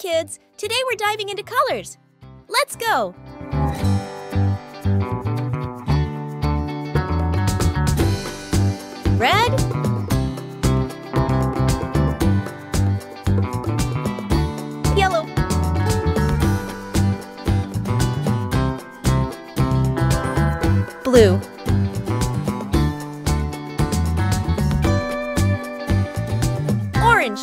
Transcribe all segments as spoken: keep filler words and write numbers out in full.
kids! Today we're diving into colors. Let's go! Red. Yellow. Blue. Orange.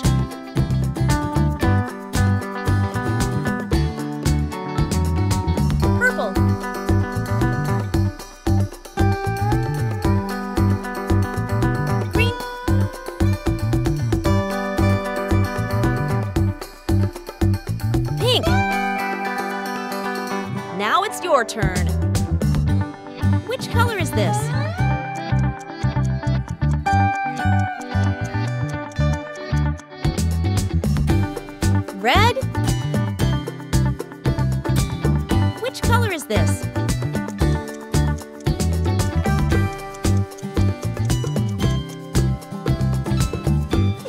Now it's your turn. Which color is this? Red? Which color is this?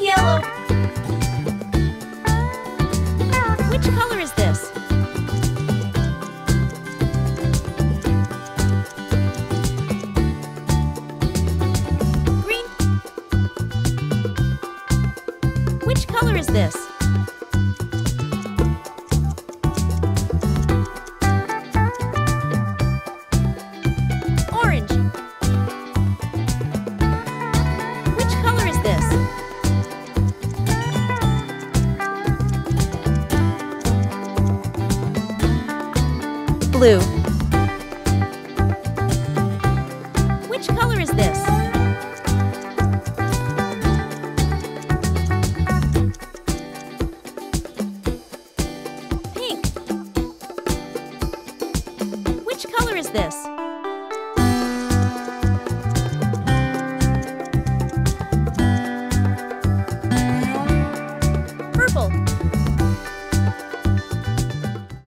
Yellow. Which color is this? What color is this? Orange. Which color is this? Blue. Which color is this? Which color is this?